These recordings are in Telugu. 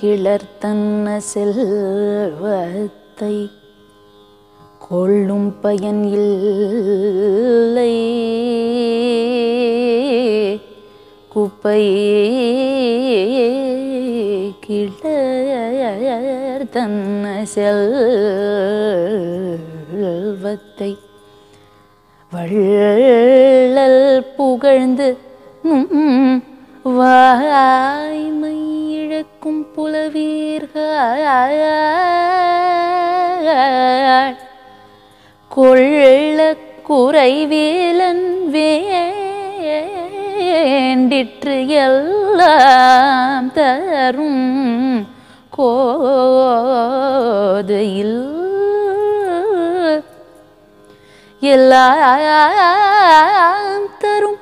கிளர்த்தன்ன செல்வத்தை கொள்ளும் பயன் இல்லை, குப்பையே கிளர்த்தன்ன செல்வத்தை வள்ளல் புகழ்ந்து வாய்மை இழக்கும் புலவீர்கள் கொள்ள குறைவேலன் வேண்டிற்று எல்லாம் தரும் கோதையில் எல்லாம் தரும்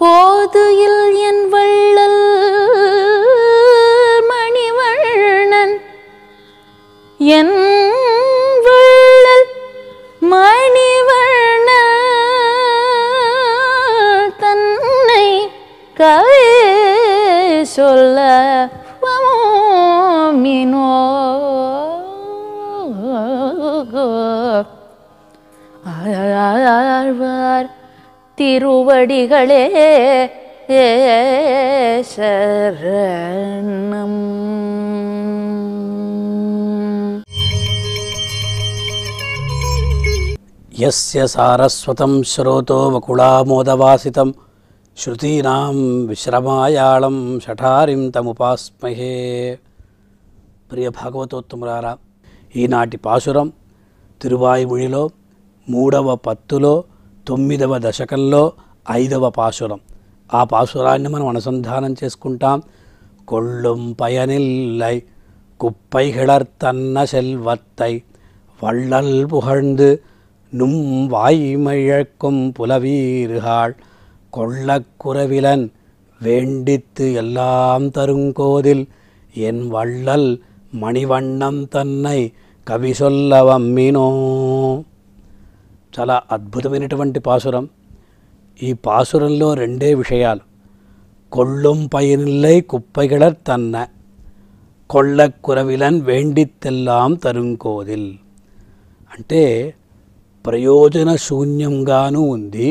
கோதுயில் என் வள்ளல் மணிவண்ணன், என் வள்ளல் மணிவண்ணன் தன்னை கவி சொல்ல மினோ ஆழ்வார் திருவடிகளே சரணம். யஸ்ய சாரஸ்வதம் ஸ்ரோதோ வகுளாமோதவாசிதம் ஸ்ருதீனாம் விஸ்ரமாயாளம் ஷடாரிம் தமுபாஸ்மஹே. பிரிய భాగవతోత్తములారా, ఈనాటి పాశురం తిరువాయిముళిలో 3వ పత్తులో 9వ దశకంలో 5వ పాశురం. ఆ పాశురాన్ని మనం అనుసంధానం చేసుకుంటాం. కొళ్ళుం పయనిల్లై కుప్పైకిళర్తన్న సెల్వత్తై వళ్ళల్ புகழ்ந்து நும் வாய்மையக்கும் புலவீர்கள் கொள்ளக்குறவிலன் வேண்டித்து எல்லாம் தருங்கோதில் என் வள்ளல் మణివన్నం తన్నై కవి సొల్లవమ్మినో. చాలా అద్భుతమైనటువంటి పాసురం. ఈ పాసురంలో 2 విషయాలు. కొళ్ళుం పయనిల్లై కుప్పైకిళర్ తన్న, కొళ్ళకురవిలన్ వేండిత్తెల్లాం తరుంకోదిల్ అంటే ప్రయోజన శూన్యంగానూ ఉంది,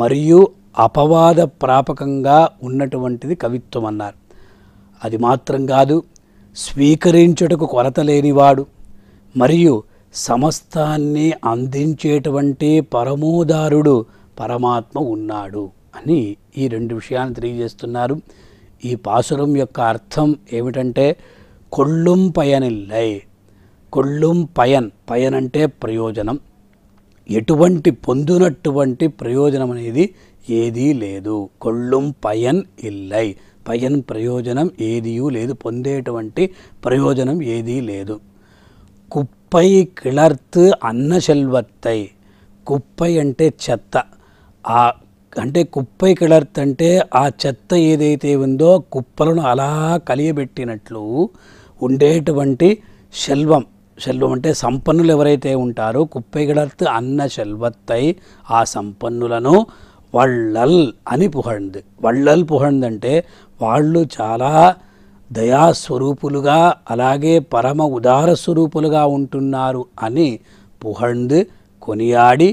మరియు అపవాద ప్రాపకంగా ఉన్నటువంటిది కవిత్వం అన్నారు. అది మాత్రం కాదు, స్వీకరించుటకు కొరత లేనివాడు మరియు సమస్తాన్ని అందించేటువంటి పరమోదారుడు పరమాత్మ ఉన్నాడు అని ఈ 2 విషయాలను తెలియజేస్తున్నారు. ఈ పాసురం యొక్క అర్థం ఏమిటంటే, కొళ్ళుం పయనిల్లై, కొళ్ళుం పయన్, పయన్ అంటే ప్రయోజనం, ఎటువంటి పొందునటువంటి ప్రయోజనం అనేది ఏదీ లేదు. కొళ్ళుం పయన్ ఇల్లై, పయన్ ప్రయోజనం ఏదియూ లేదు, పొందేటువంటి ప్రయోజనం ఏదీ లేదు. కుప్పై కిళర్తు అన్న సెల్వత్తై, కుప్పై అంటే చెత్త, ఆ అంటే కుప్పై కిళర్త్ అంటే ఆ చెత్త ఏదైతే ఉందో కుప్పలను అలా కలియబెట్టినట్లు ఉండేటువంటి సెల్వం, సెల్వం అంటే సంపన్నులు ఎవరైతే ఉంటారో, కుప్పై కిళర్త్ అన్న సెల్వత్తై ఆ సంపన్నులను వళ్ళల్ అని పుహండు. వళ్ళల్ పుహండు అంటే వాళ్ళు చాలా దయాస్వరూపులుగా అలాగే పరమ ఉదార స్వరూపులుగా ఉంటున్నారు అని పుహండు కొనియాడి,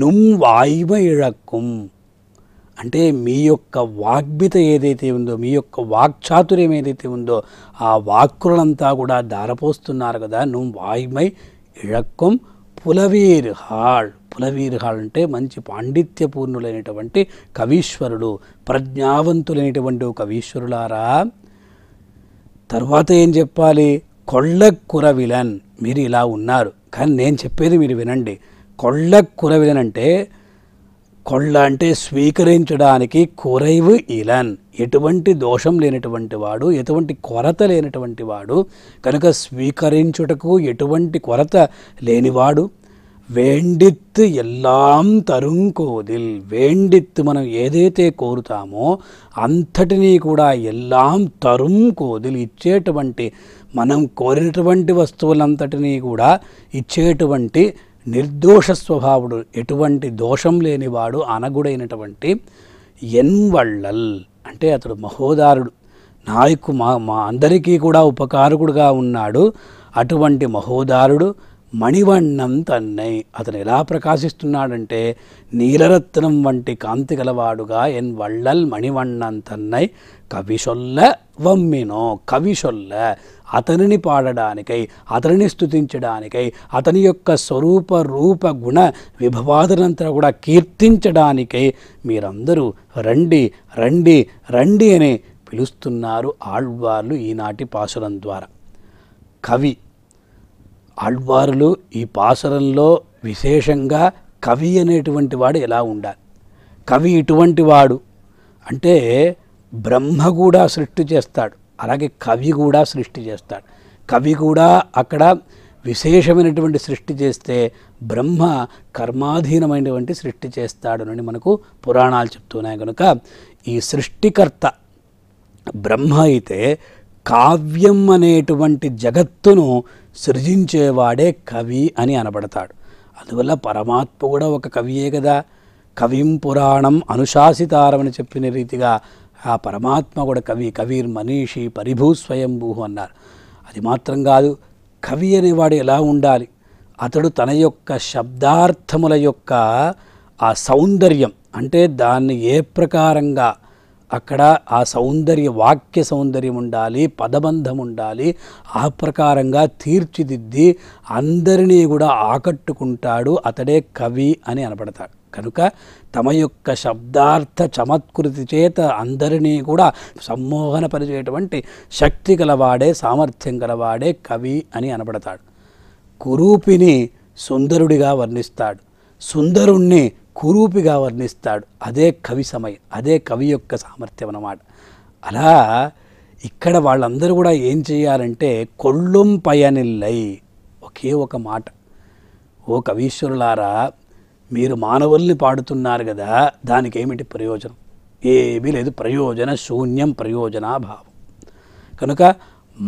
నుమ్ వాయిమ ఇళక్కుం అంటే మీ యొక్క వాగ్మిత ఏదైతే ఉందో, మీ యొక్క వాక్చాతుర్యం ఏదైతే ఉందో ఆ వాక్కులంతా కూడా దారపోస్తున్నారు కదా, నుమ్ వాయిమై ఇళక్కుం పులవీర్హాళ్, పులవీర్హాళ్ అంటే మంచి పాండిత్యపూర్ణులైనటువంటి కవీశ్వరుడు, ప్రజ్ఞావంతులైనటువంటి కవీశ్వరులారా. తర్వాత ఏం చెప్పాలి, కొళ్ళకురవిలన్, మీరు ఇలా ఉన్నారు కానీ నేను చెప్పేది మీరు వినండి. కొళ్ళకురవిలన్ అంటే కొళ్ళ అంటే స్వీకరించడానికి, కురైవు ఇలన్ ఎటువంటి దోషం లేనటువంటి వాడు, ఎటువంటి కొరత లేనటువంటి వాడు, కనుక స్వీకరించుటకు ఎటువంటి కొరత లేనివాడు. వేండిత్తు ఎల్లాం తరుంకోదిల్, వేండిత్తు మనం ఏదైతే కోరుతామో అంతటినీ కూడా ఎల్లాం తరుంకోదిల్ ఇచ్చేటువంటి, మనం కోరినటువంటి వస్తువులంతటినీ కూడా ఇచ్చేటువంటి నిర్దోష స్వభావుడు, ఎటువంటి దోషం లేనివాడు, అనగుడైనటువంటి ఎన్వళ్ళల్ అంటే అతడు మహోదారుడు, నాయకు మా అందరికీ కూడా ఉపకారకుడుగా ఉన్నాడు. అటువంటి మహోదారుడు మణివర్ణం తన్నై. అతను ఎలా ప్రకాశిస్తున్నాడంటే నీలరత్నం వంటి కాంతి గలవాడుగా. ఎన్ వళ్ళల్ మణివర్ణం తన్నై కవిశొల్ల వమ్మినో. కవిశొల్ల అతనిని పాడడానికై, అతనిని స్తుతించడానికై, అతని యొక్క స్వరూప రూప గుణ విభవాదనంతా కూడా కీర్తించడానికై మీరందరూ రండి రండి రండి అని పిలుస్తున్నారు ఆళ్వార్లు ఈనాటి పాసురం ద్వారా. కవి ఆళ్వార్లు ఈ పాసురంలో విశేషంగా కవి అనేటువంటి వాడు ఎలా ఉండాలి, కవి ఇటువంటి వాడు అంటే బ్రహ్మ కూడా సృష్టి చేస్తాడు, అలాగే కవి కూడా సృష్టి చేస్తాడు. కవి కూడా అక్కడ విశేషమైనటువంటి సృష్టి చేస్తే బ్రహ్మ కర్మాధీనమైనటువంటి సృష్టి చేస్తాడు అని మనకు పురాణాలు చెప్తున్నాయి. కనుక ఈ సృష్టికర్త బ్రహ్మ అయితే కావ్యం అనేటువంటి జగత్తును సృజించేవాడే కవి అని అనబడతాడు. అందువల్ల పరమాత్మ కూడా ఒక కవియే కదా. కవిం పురాణం అనుశాసితారమని చెప్పిన రీతిగా ఆ పరమాత్మ కూడా కవి. కవిర్ మనీషి పరిభూ స్వయంభూ అన్నారు. అది మాత్రం కాదు, కవి అనేవాడు ఎలా ఉండాలి, అతడు తన యొక్క శబ్దార్థముల యొక్క ఆ సౌందర్యం అంటే దాన్ని ఏ ప్రకారంగా అక్కడ ఆ సౌందర్య వాక్య సౌందర్యం ఉండాలి, పదబంధం ఉండాలి, ఆ ప్రకారంగా తీర్చిదిద్ది అందరినీ కూడా ఆకట్టుకుంటాడు, అతడే కవి అని అనబడతాడు. కనుక తమ యొక్క శబ్దార్థ చమత్కృతి చేత అందరినీ కూడా సమ్మోహనపరిచేటువంటి శక్తి గలవాడే, సామర్థ్యం గలవాడే కవి అని అనబడతాడు. కురూపిని సుందరుడిగా వర్ణిస్తాడు, సుందరుణ్ణి కురూపిగా వర్ణిస్తాడు. అదే కవి సమయం, అదే కవి యొక్క సామర్థ్యం అన్నమాట. అలా ఇక్కడ వాళ్ళందరూ కూడా ఏం చేయాలంటే కొళ్ళుం పయనిల్లై ఒకే ఒక మాట, ఓ కవీశ్వరులారా మీరు మానవుల్ని పాడుతున్నారు కదా, దానికి ఏమిటి ప్రయోజనం, ఏమీ లేదు, ప్రయోజన శూన్యం, ప్రయోజనాభావం. కనుక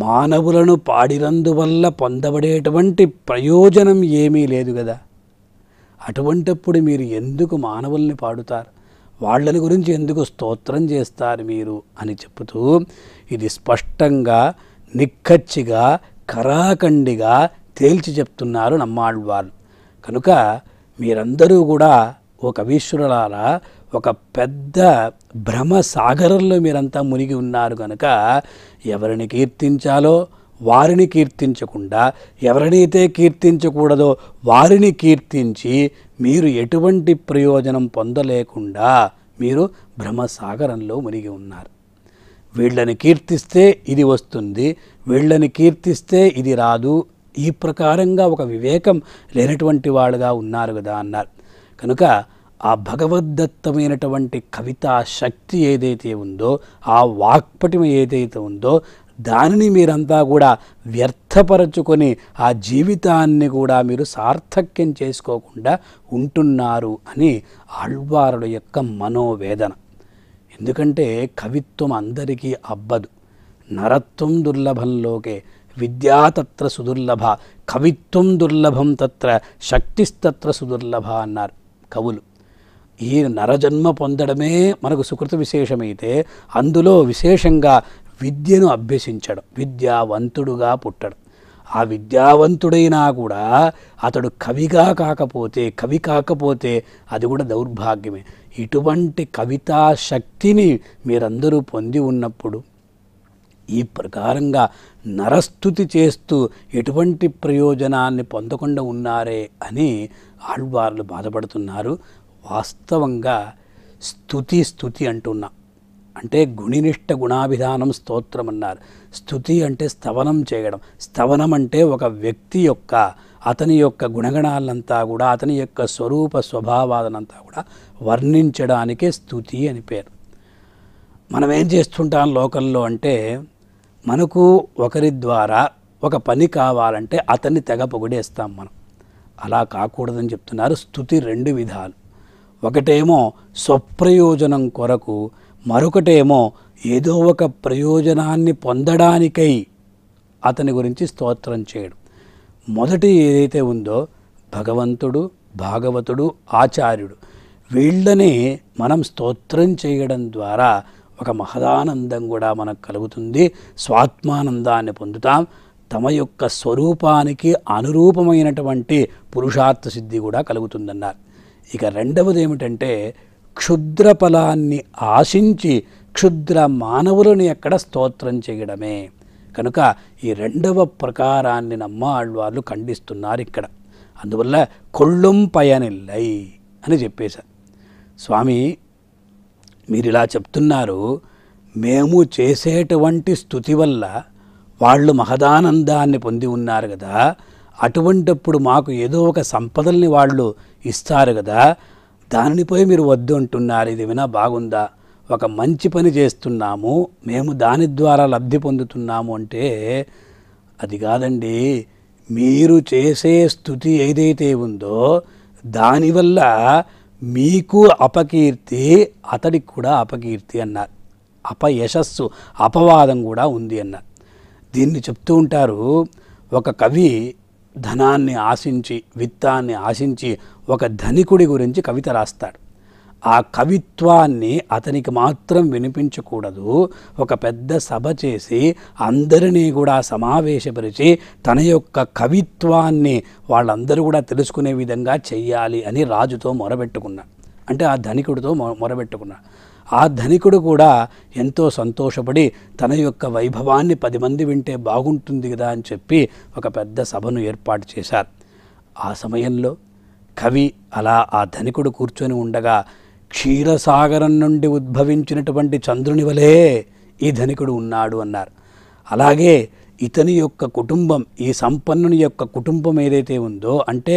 మానవులను పాడినందువల్ల పొందబడేటువంటి ప్రయోజనం ఏమీ లేదు కదా, అటువంటప్పుడు మీరు ఎందుకు మానవుల్ని పాడుతారు, వాళ్ళని గురించి ఎందుకు స్తోత్రం చేస్తారు మీరు అని చెప్తూ ఇది స్పష్టంగా నిక్కచ్చిగా కరాఖండిగా తేల్చి చెప్తున్నారు నమ్మాళ్వారు. కనుక మీరందరూ కూడా ఓ కవీశ్వరులారా ఒక పెద్ద భ్రమ సాగరంలో మీరంతా మునిగి ఉన్నారు. కనుక ఎవరిని కీర్తించాలో వారిని కీర్తించకుండా, ఎవరినైతే కీర్తించకూడదో వారిని కీర్తించి మీరు ఎటువంటి ప్రయోజనం పొందలేకుండా మీరు భ్రమసాగరంలో మునిగి ఉన్నారు. వీళ్ళని కీర్తిస్తే ఇది వస్తుంది, వీళ్ళని కీర్తిస్తే ఇది రాదు, ఈ ప్రకారంగా ఒక వివేకం లేనటువంటి వాళ్ళుగా ఉన్నారు కదా అన్నారు. కనుక ఆ భగవద్దత్తమైనటువంటి కవితా శక్తి ఏదైతే ఉందో, ఆ వాక్పటిమ ఏదైతే ఉందో దానిని మీరంతా కూడా వ్యర్థపరచుకొని ఆ జీవితాన్ని కూడా మీరు సార్థక్యం చేసుకోకుండా ఉంటున్నారు అని ఆళ్వారుల యొక్క మనోవేదన. ఎందుకంటే కవిత్వం అందరికీ అబ్బదు. నరత్వం దుర్లభంలోకే విద్యా తత్ర సుదుర్లభ, కవిత్వం దుర్లభం తత్ర శక్తిస్తత్ర సుదుర్లభ అన్నారు కవులు. ఈ నరజన్మ పొందడమే మనకు సుకృత విశేషమైతే అందులో విశేషంగా విద్యను అభ్యసించడం, విద్యావంతుడుగా పుట్టడం. ఆ విద్యావంతుడైనా కూడా అతడు కవిగా కాకపోతే, కవి కాకపోతే అది కూడా దౌర్భాగ్యమే. ఇటువంటి కవితా శక్తిని మీరందరూ పొంది ఉన్నప్పుడు ఈ ప్రకారంగా నరస్థుతి చేస్తూ ఎటువంటి ప్రయోజనాన్ని పొందకుండా ఉన్నారే అని ఆళ్వార్లు బాధపడుతున్నారు. వాస్తవంగా స్థుతి స్థుతి అంటున్నాం అంటే గుణినిష్ట గుణాభిధానం స్తోత్రం అన్నారు. స్థుతి అంటే స్తవనం చేయడం, స్తవనం అంటే ఒక వ్యక్తి యొక్క అతని యొక్క గుణగణాలంతా కూడా, అతని యొక్క స్వరూప స్వభావాదనంతా కూడా వర్ణించడానికే స్థుతి అని పేరు. మనం ఏం చేస్తుంటాం లోకంలో అంటే మనకు ఒకరి ద్వారా ఒక పని కావాలంటే అతన్ని తెగ పొగిడేస్తాం మనం. అలా కాకూడదని చెప్తున్నారు. స్థుతి రెండు విధాలు, ఒకటేమో స్వప్రయోజనం కొరకు, మరొకటేమో ఏదో ఒక ప్రయోజనాన్ని పొందడానికై అతని గురించి స్తోత్రం చేయడం. మొదటి ఏదైతే ఉందో భగవంతుడు, భాగవతుడు, ఆచార్యుడు, వీళ్ళని మనం స్తోత్రం చేయడం ద్వారా ఒక మహదానందం కూడా మనకు కలుగుతుంది. స్వాత్మానందాన్ని పొందుతాం. తమ యొక్క స్వరూపానికి అనురూపమైనటువంటి పురుషార్థ సిద్ధి కూడా కలుగుతుందన్నారు. ఇక రెండవది ఏమిటంటే క్షుద్ర ఫలాన్ని ఆశించి క్షుద్ర మానవులను ఎక్కడ స్తోత్రం చేయడమే. కనుక ఈ రెండవ ప్రకారాన్ని నమ్మాళ్ళు ఖండిస్తున్నారు ఇక్కడ. అందువల్ల కొళ్ళుం పయనిల్లై అని చెప్పేశారు. స్వామి మీరు ఇలా చెప్తున్నారు, మేము చేసేటువంటి స్థుతి వల్ల వాళ్ళు మహదానందాన్ని పొంది ఉన్నారు కదా, అటువంటిప్పుడు మాకు ఏదో ఒక సంపదల్ని వాళ్ళు ఇస్తారు కదా, దానినిపై మీరు వద్దు అంటున్నారు, ఇది వినా బాగుందా? ఒక మంచి పని చేస్తున్నాము మేము, దాని ద్వారా లబ్ధి పొందుతున్నాము అంటే అది కాదండి. మీరు చేసే స్థుతి ఏదైతే ఉందో దానివల్ల మీకు అపకీర్తి, అతడికి కూడా అపకీర్తి అన్నారు. అపయశస్సు, అపవాదం కూడా ఉంది అన్నారు. దీన్ని చెప్తూ ఉంటారు. ఒక కవి ధనాన్ని ఆశించి, విత్తాన్ని ఆశించి ఒక ధనికుడి గురించి కవిత రాస్తాడు. ఆ కవిత్వాన్ని అతనికి మాత్రం వినిపించకూడదు. ఒక పెద్ద సభ చేసి అందరినీ కూడా సమావేశపరిచి తన యొక్క కవిత్వాన్ని వాళ్ళందరూ కూడా తెలుసుకునే విధంగా చెయ్యాలి అని రాజుతో మొరబెట్టుకున్నాడు. అంటే ఆ ధనికుడితో మొరబెట్టుకున్నాడు. ఆ ధనికుడు కూడా ఎంతో సంతోషపడి తన యొక్క వైభవాన్ని 10 మంది వింటే బాగుంటుంది కదా అని చెప్పి ఒక పెద్ద సభను ఏర్పాటు చేశారు. ఆ సమయంలో కవి అలా ఆ ధనికుడు కూర్చొని ఉండగా క్షీరసాగరం నుండి ఉద్భవించినటువంటి చంద్రుని వలే ఈ ధనికుడు ఉన్నాడు అన్నారు. అలాగే ఇతని యొక్క కుటుంబం, ఈ సంపన్నుని యొక్క కుటుంబం ఏదైతే ఉందో, అంటే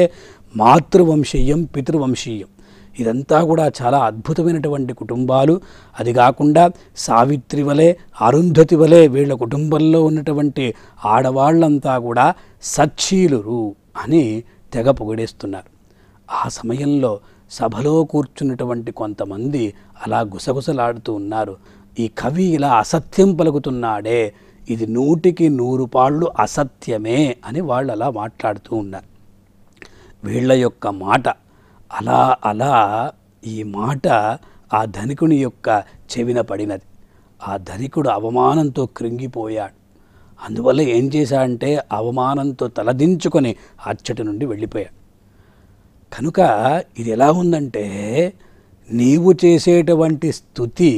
మాతృవంశీయం, పితృవంశీయం, ఇదంతా కూడా చాలా అద్భుతమైనటువంటి కుటుంబాలు. అది కాకుండా సావిత్రి వలె, అరుంధతి వలె వీళ్ళ కుటుంబంలో ఉన్నటువంటి ఆడవాళ్ళంతా కూడా సచ్చీలురు అని తెగ పొగిడేస్తున్నారు. ఆ సమయంలో సభలో కూర్చున్నటువంటి కొంతమంది అలా గుసగుసలాడుతూ ఉన్నారు. ఈ కవి ఇలా అసత్యం పలుకుతున్నాడే, ఇది 100కి 100 పాళ్ళు అసత్యమే అని వాళ్ళు అలా మాట్లాడుతూ ఉన్నారు. వీళ్ళ యొక్క మాట అలా అలా ఈ మాట ఆ ధనికుని యొక్క చెవిన పడినది. ఆ ధనికుడు అవమానంతో కృంగిపోయాడు. అందువల్ల ఏం చేశాడంటే అవమానంతో తలదించుకొని అచ్చటి నుండి వెళ్ళిపోయాడు. కనుక ఇది ఎలా ఉందంటే, నీవు చేసేటువంటి స్థుతి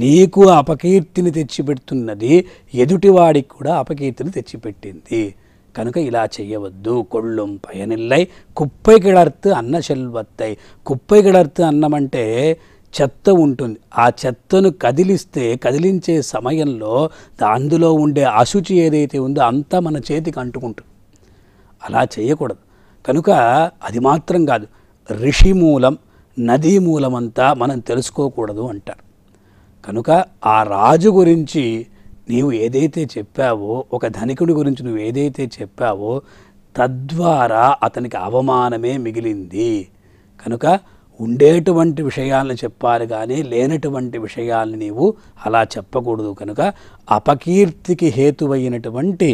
నీకు అపకీర్తిని తెచ్చిపెడుతున్నది, ఎదుటివాడికి కూడా అపకీర్తిని తెచ్చిపెట్టింది. కనుక ఇలా చేయవద్దు. కొళ్ళుం పయనిల్లై కుప్పై కిళర్తు అన్న చెల్వత్తై. కుప్పై కిళర్తు అన్నమంటే చెత్త ఉంటుంది. ఆ చెత్తను కదిలించే సమయంలో అందులో ఉండే అశుచి ఏదైతే ఉందో అంతా మన చేతికి అంటుకుంటుంది. అలా చేయకూడదు. కనుక అది మాత్రం కాదు, ఋషి మూలం, నదీ మూలమంతా మనం తెలుసుకోకూడదు అంటారు. కనుక ఆ రాజు గురించి నీవు ఏదైతే చెప్పావో, ఒక ధనికుడి గురించి నువ్వు ఏదైతే చెప్పావో, తద్వారా అతనికి అవమానమే మిగిలింది. కనుక ఉండేటువంటి విషయాలను చెప్పాలి కానీ లేనటువంటి విషయాలను నీవు అలా చెప్పకూడదు. కనుక అపకీర్తికి హేతువైనటువంటి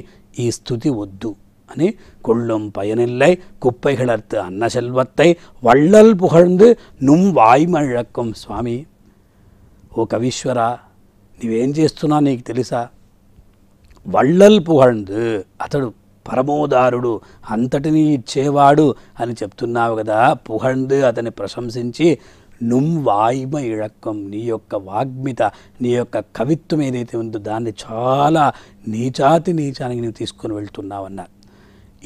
ఈ స్థుతి వద్దు అని கொள்ளும் பயனில்லை குப்பை கிளர்த்து அன்ன செல்வத்தை வள்ளல் புகழ்ந்து நும் வாய்மழக்கும். స్వామి ఓ కవీశ్వరా, నీవేం చేస్తున్నా నీకు తెలుసా? వళ్ళల్ పుగండు, అతడు పరమోదారుడు, అంతటినీ ఇచ్చేవాడు అని చెప్తున్నావు కదా. పుగండు అతన్ని ప్రశంసించి నుమ్ వాయిమ ఇళక్కం, నీ యొక్క వాగ్మిత, నీ యొక్క కవిత్వం ఏదైతే ఉందో దాన్ని చాలా నీచాతి నీచానికి నువ్వు తీసుకొని వెళ్తున్నావన్నారు.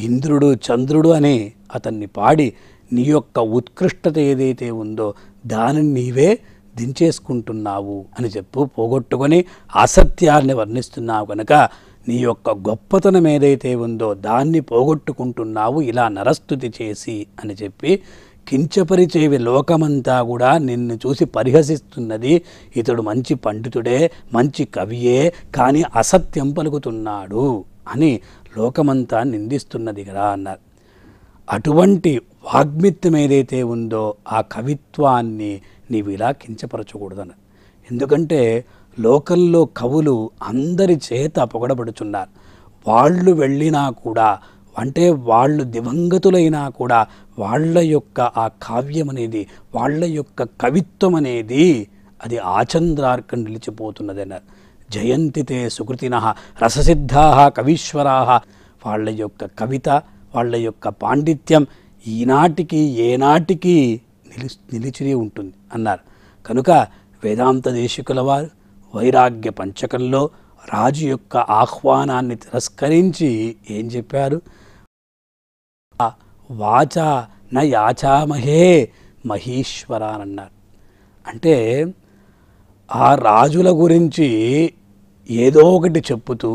ఇంద్రుడు, చంద్రుడు అని అతన్ని పాడి నీ యొక్క ఉత్కృష్టత ఏదైతే ఉందో దానిని నీవే దించేసుకుంటున్నావు అని చెప్పు. పోగొట్టుకొని అసత్యాన్ని వర్ణిస్తున్నావు కనుక నీ యొక్క గొప్పతనం ఏదైతే ఉందో దాన్ని పోగొట్టుకుంటున్నావు ఇలా నరస్తుతి చేసి అని చెప్పి. కించపరిచేవి లోకమంతా కూడా నిన్ను చూసి పరిహసిస్తున్నది. ఇతడు మంచి పండితుడే, మంచి కవియే, కానీ అసత్యం పలుకుతున్నాడు అని లోకమంతా నిందిస్తున్నది కదా అన్నారు. అటువంటి వాగ్మిత్యం ఏదైతే ఉందో ఆ కవిత్వాన్ని నీవు ఇలా కించపరచకూడదన్నారు. ఎందుకంటే లోకంలో కవులు అందరి చేత పొగడబడుచున్నారు. వాళ్ళు వెళ్ళినా కూడా, అంటే వాళ్ళు దివంగతులైనా కూడా, వాళ్ళ యొక్క ఆ కావ్యం అనేది, వాళ్ళ యొక్క కవిత్వం అనేది అది ఆచంద్రార్కం నిలిచిపోతున్నదన్నారు. జయంతితే సుకృతినః రససిద్ధాః కవీశ్వరాః. వాళ్ళ యొక్క కవిత, వాళ్ళ యొక్క పాండిత్యం ఈనాటికి ఏనాటికి నిలిచి ఉంటుంది అన్నారు. కనుక వేదాంత దేశికుల వారు వైరాగ్య పంచకంలో రాజు యొక్క ఆహ్వానాన్ని తిరస్కరించి ఏం చెప్పారు? వాచా న యాచామహే మహీశ్వరాన్ అన్నారు. అంటే ఆ రాజుల గురించి ఏదో ఒకటి చెప్పుతూ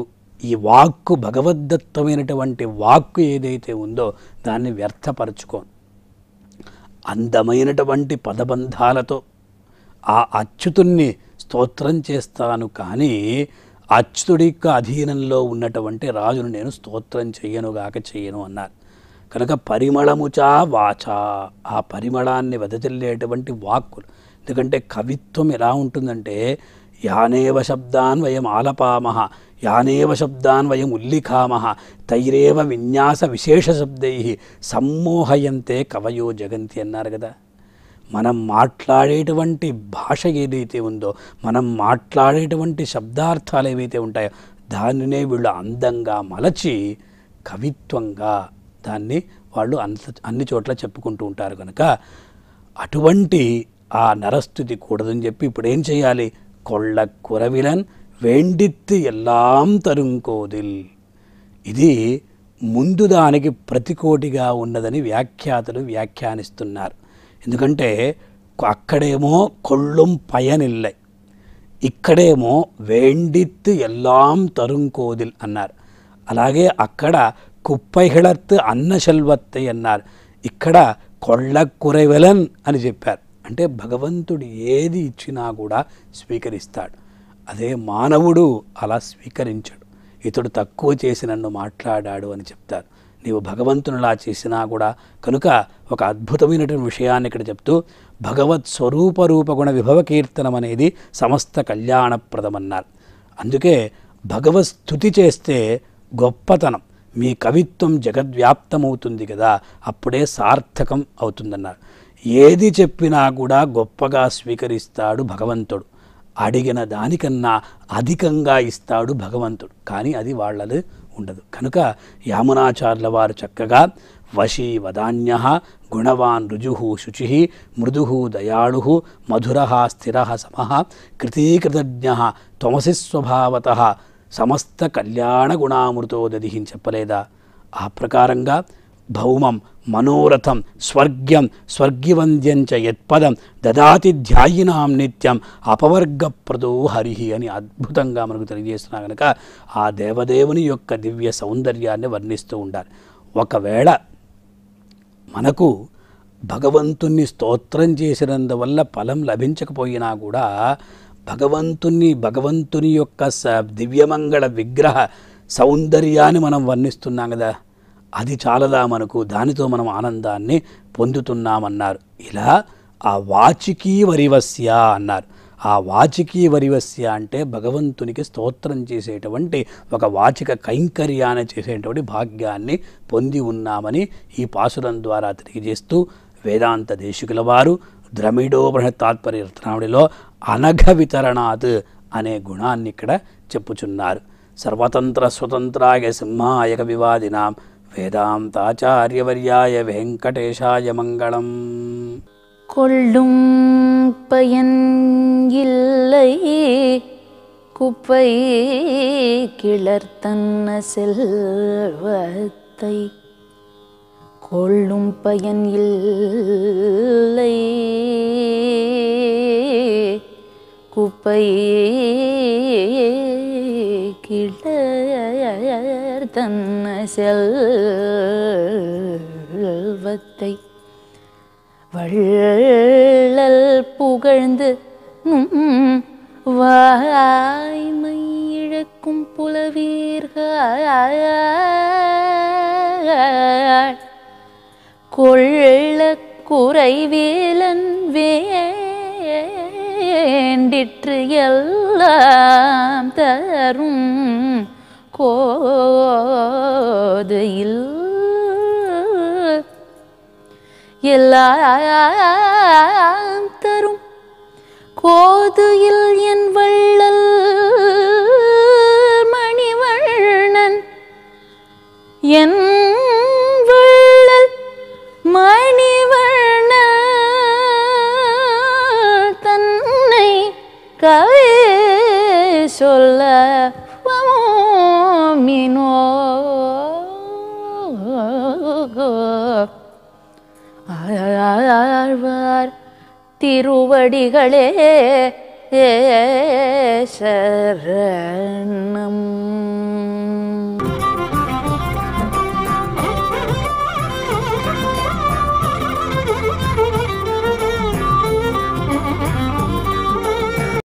ఈ వాక్కు, భగవద్దత్తమైనటువంటి వాక్కు ఏదైతే ఉందో దాన్ని వ్యర్థపరచుకోను. అందమైనటువంటి పదబంధాలతో ఆ అచ్యుతుణ్ణి స్తోత్రం చేస్తాను, కానీ అచ్యుతుడి యొక్క అధీనంలో ఉన్నటువంటి రాజును నేను స్తోత్రం చేయను అన్నారు. కనుక పరిమళముచా వాచ, ఆ పరిమళాన్ని వెదజల్లేటువంటి వాక్కులు. ఎందుకంటే కవిత్వం ఎలా ఉంటుందంటే యానేవ శబ్దాన్ వయం ఆలపామహ, యానేవ శబ్దాన్ వయం ఉల్లిఖామహ, తైరేవ విన్యాస విశేష శబ్దై సమ్మోహయంతే కవయో జగంతి అన్నారు కదా. మనం మాట్లాడేటువంటి భాష ఏదైతే ఉందో, మనం మాట్లాడేటువంటి శబ్దార్థాలు ఏవైతే ఉంటాయో దానినే వీళ్ళు అందంగా మలచి కవిత్వంగా దాన్ని వాళ్ళు అన్ని చోట్ల చెప్పుకుంటూ ఉంటారు. కనుక అటువంటి ఆ నరస్థుతి కూడదని చెప్పి ఇప్పుడు ఏం చేయాలి? కొళ్ళ కురవిలన్ వేండిత్తు ఎల్లాం తరుంకోదిల్. ఇది ముందు దానికి ప్రతికోటిగా ఉన్నదని వ్యాఖ్యాతలు వ్యాఖ్యానిస్తున్నారు. ఎందుకంటే అక్కడేమో కొళ్ళుం పయనిల్లై, ఇక్కడేమో వేండిత్తు ఎల్లాం తరుంకోదిల్ అన్నారు. అలాగే అక్కడ కుప్పైహిళత్తు అన్న శల్వత్తై అన్నారు. ఇక్కడ కొళ్ళ కురవిలన్ అని చెప్పారు. అంటే భగవంతుడు ఏది ఇచ్చినా కూడా స్వీకరిస్తాడు. అదే మానవుడు అలా స్వీకరించాడు. ఇతడు తక్కువ చేసి నన్ను మాట్లాడాడు అని చెప్తారు. నీవు భగవంతునిలా చేసినా కూడా. కనుక ఒక అద్భుతమైనటువంటి విషయాన్ని ఇక్కడ చెప్తూ భగవత్ స్వరూప రూపగుణ విభవ కీర్తనం అనేది సమస్త కళ్యాణప్రదమన్నారు. అందుకే భగవత్ స్తుతి చేస్తే గొప్పతనం, మీ కవిత్వం జగద్వ్యాప్తమవుతుంది కదా, అప్పుడే సార్థకం అవుతుందన్నారు. ఏది చెప్పినా కూడా గొప్పగా స్వీకరిస్తాడు భగవంతుడు. అడిగిన దానికన్నా అధికంగా ఇస్తాడు భగవంతుడు. కానీ అది వాళ్ళది ఉండదు. కనుక యామునాచార్యుల వారు చక్కగా వశీ వదాన్యః గుణవాన్ రుజుః శుచిః మృదుః దయాళుః మధురః స్థిరః సమః కృతీకృతజ్ఞః త్వమసి స్వభావతః సమస్త కళ్యాణ గుణామృతోదధిః అని చెప్పలేదా? ఆ ప్రకారంగా భౌమం మనోరథం స్వర్గ్యం స్వర్గివంద్యంచ యత్పదం దదాతి ధ్యాయినాం నిత్యం అపవర్గప్రదో హరిహి అని అద్భుతంగా మనకు తెలియజేస్తున్నా. కనుక ఆ దేవదేవుని యొక్క దివ్య సౌందర్యాన్ని వర్ణిస్తూ ఉండాలి. ఒకవేళ మనకు భగవంతుణ్ణి స్తోత్రం చేసినందువల్ల ఫలం లభించకపోయినా కూడా భగవంతుని యొక్క దివ్యమంగళ విగ్రహ సౌందర్యాన్ని మనం వర్ణిస్తున్నాం కదా, అది చాలదా మనకు? దానితో మనం ఆనందాన్ని పొందుతున్నామన్నారు. ఇలా ఆ వాచికీ వరివస్య అన్నారు. ఆ వాచికీ వరివస్య అంటే భగవంతునికి స్తోత్రం చేసేటువంటి ఒక వాచిక కైంకర్యాన్ని చేసేటువంటి భాగ్యాన్ని పొంది ఉన్నామని ఈ పాసురం ద్వారా తెలియజేస్తూ వేదాంత దేశికుల వారు ద్రమిడోబ్రహ తాత్పర్య రత్నావళిలో అనఘ వితరణాత్ అనే గుణాన్ని ఇక్కడ చెప్పుచున్నారు. సర్వతంత్ర స్వతంత్రాయ సింహాయ కవివాదినాం வேதாந்தாச்சாரியவர்யாய வெங்கடேஷாய மங்களம். கொள்ளும் பயன் இல்லை குப்பை கிளர்த்தன்ன செல்வத்தை, கொள்ளும் பயன் இல்லை குப்பை கிளர்த்தன்ன செல்வத்தை, வள்ளல் புகழ்ந்து நும் வாய்மை இழக்கும் புலவீர்கள், கொள்ள குறைவேலன் வேண்டிற்று எல்லாம் தரும் கோதையில் எல்லாம் தரும் போதுயில் என் வள்ளல் மணிவண்ணன், என் வள்ளல் மணிவண்ணன் தன்னை கவி சொல்ல மினோ ஆழ்வார் திருவடிகளே சரண்.